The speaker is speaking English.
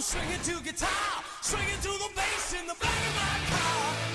I'm swinging to guitar, swinging to the bass in the back of my car.